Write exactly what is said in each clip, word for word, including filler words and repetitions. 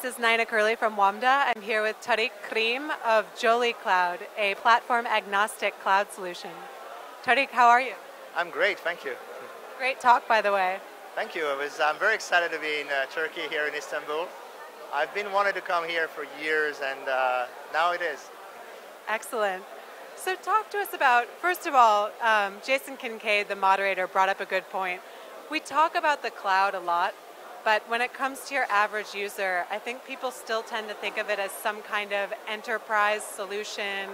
This is Nina Curley from WAMDA. I'm here with Tariq Krim of Jolicloud, a platform-agnostic cloud solution. Tariq, how are you? I'm great, thank you. Great talk, by the way. Thank you. It was, I'm very excited to be in uh, Turkey, here in Istanbul. I've been wanting to come here for years, and uh, now it is. Excellent. So talk to us about, first of all, um, Jason Kincaid, the moderator, brought up a good point. We talk about the cloud a lot, but when it comes to your average user, I think people still tend to think of it as some kind of enterprise solution,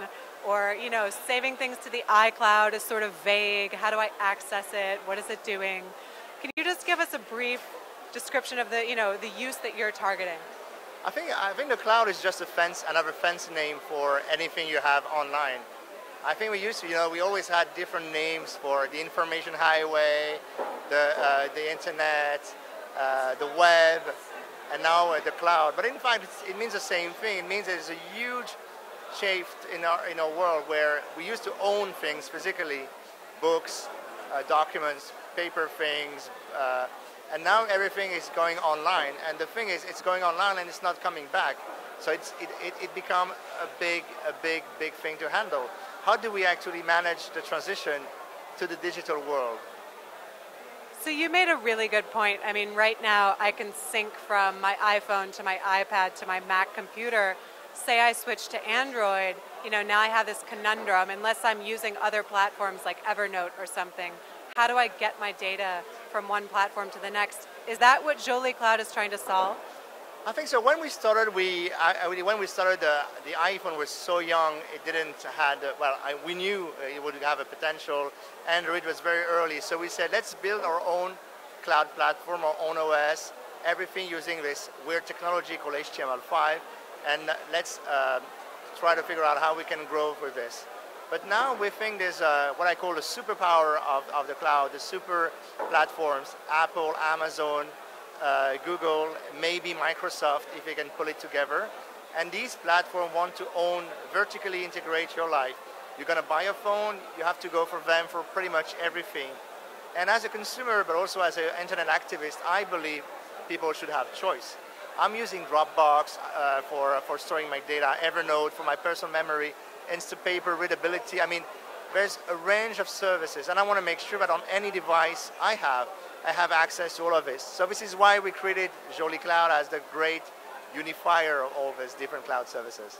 or, you know, saving things to the iCloud is sort of vague. How do I access it? What is it doing? Can you just give us a brief description of the, you know, the use that you're targeting? I think, I think the cloud is just a fence, another fence name for anything you have online. I think we used to, you know, we always had different names for the information highway, the, uh, the internet, uh, the web, and now uh, the cloud. But in fact, it's, it means the same thing. It means there's a huge shift in our, in our world where we used to own things physically, books, uh, documents, paper things, uh, and now everything is going online. And the thing is, it's going online and it's not coming back. So it's, it, it, it become a big, a big, big thing to handle. How do we actually manage the transition to the digital world? So you made a really good point. I mean, right now I can sync from my iPhone to my iPad to my Mac computer. Say I switch to Android, you know, now I have this conundrum, unless I'm using other platforms like Evernote or something. How do I get my data from one platform to the next? Is that what Jolicloud is trying to solve? I think so. When we started, we I, when we started, the, the iPhone was so young. It didn't had well. I, we knew it would have a potential. Android was very early, so we said let's build our own cloud platform, our own O S, everything using this weird technology called H T M L five, and let's uh, try to figure out how we can grow with this. But now we think there's uh, what I call the superpower of, of the cloud, the super platforms: Apple, Amazon, Uh, Google, maybe Microsoft, if they can pull it together. And these platforms want to own, vertically integrate your life. You're going to buy a phone, you have to go for them for pretty much everything. And as a consumer, but also as an internet activist, I believe people should have choice. I'm using Dropbox uh, for, for storing my data, Evernote for my personal memory, Instapaper, readability. I mean, there's a range of services, and I want to make sure that on any device I have, I have access to all of this. So this is why we created Jolicloud as the great unifier of all these different cloud services.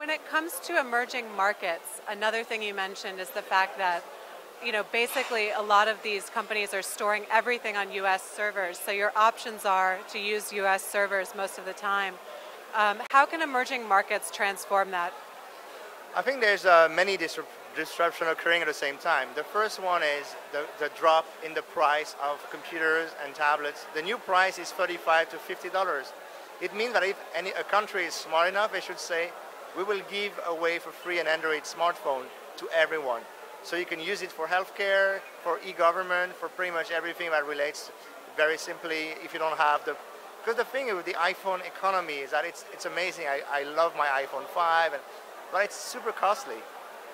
When it comes to emerging markets, another thing you mentioned is the fact that, you know, basically a lot of these companies are storing everything on U S servers. So your options are to use U S servers most of the time. Um, how can emerging markets transform that? I think there's uh, many disruptions. Disruption occurring at the same time. The first one is the, the drop in the price of computers and tablets. The new price is thirty-five to fifty dollars. It means that if any, a country is smart enough, they should say, we will give away for free an Android smartphone to everyone. So you can use it for healthcare, for e-government, for pretty much everything that relates very simply if you don't have the... Because the thing with the iPhone economy is that it's, it's amazing. I, I love my iPhone five, and, but it's super costly.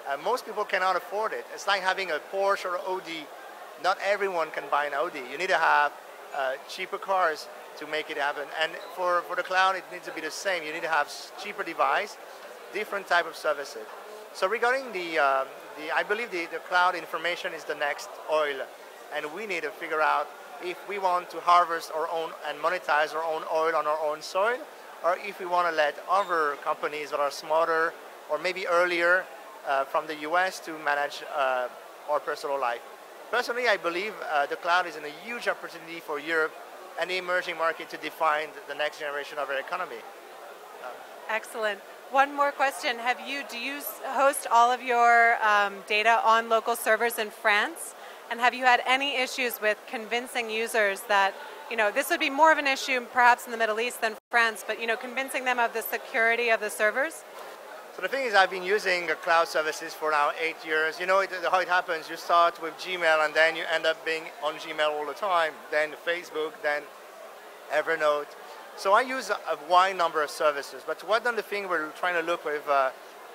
Uh, most people cannot afford it. It's like having a Porsche or an Audi. Not everyone can buy an Audi. You need to have uh, cheaper cars to make it happen. And for, for the cloud, it needs to be the same. You need to have cheaper device, different type of services. So regarding the, um, the I believe the, the cloud information is the next oil. And we need to figure out if we want to harvest our own and monetize our own oil on our own soil, or if we want to let other companies that are smarter or maybe earlier Uh, from the U S to manage uh, our personal life. Personally, I believe uh, the cloud is in a huge opportunity for Europe and the emerging market to define the next generation of our economy. Uh, Excellent. One more question. Have you, do you host all of your um, data on local servers in France? And have you had any issues with convincing users that, you know, this would be more of an issue perhaps in the Middle East than France, but, you know, convincing them of the security of the servers? So the thing is, I've been using cloud services for now eight years. You know it, how it happens. You start with Gmail, and then you end up being on Gmail all the time, then Facebook, then Evernote. So I use a, a wide number of services. But one of the things we're trying to look with uh,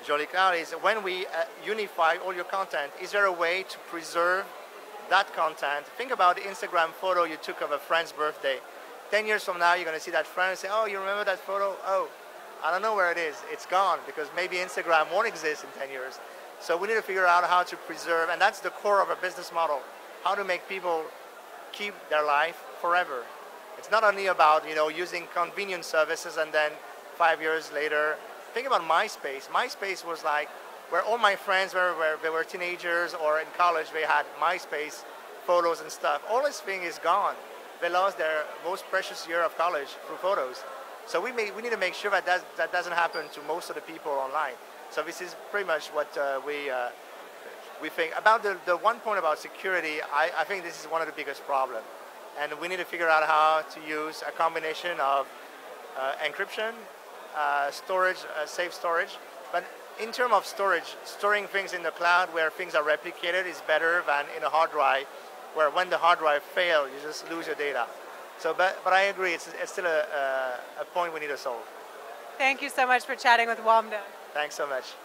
Jolicloud is when we uh, unify all your content, is there a way to preserve that content? Think about the Instagram photo you took of a friend's birthday. ten years from now, you're going to see that friend and say, oh, you remember that photo? Oh, I don't know where it is. It's gone, because maybe Instagram won't exist in ten years. So we need to figure out how to preserve, and that's the core of a business model, how to make people keep their life forever. It's not only about, you know, using convenience services and then five years later. Think about MySpace. MySpace was like where all my friends were, where they were teenagers or in college, they had MySpace photos and stuff. All this thing is gone. They lost their most precious year of college through photos. So we, may, we need to make sure that, that that doesn't happen to most of the people online. So this is pretty much what uh, we uh, we think. About the, the one point about security, I, I think this is one of the biggest problems. And we need to figure out how to use a combination of uh, encryption, uh, storage, uh, safe storage. But in terms of storage, storing things in the cloud where things are replicated is better than in a hard drive, where when the hard drive fails, you just lose your data. So, but, but I agree, it's, it's still a, a, a point we need to solve. Thank you so much for chatting with WAMDA. Thanks so much.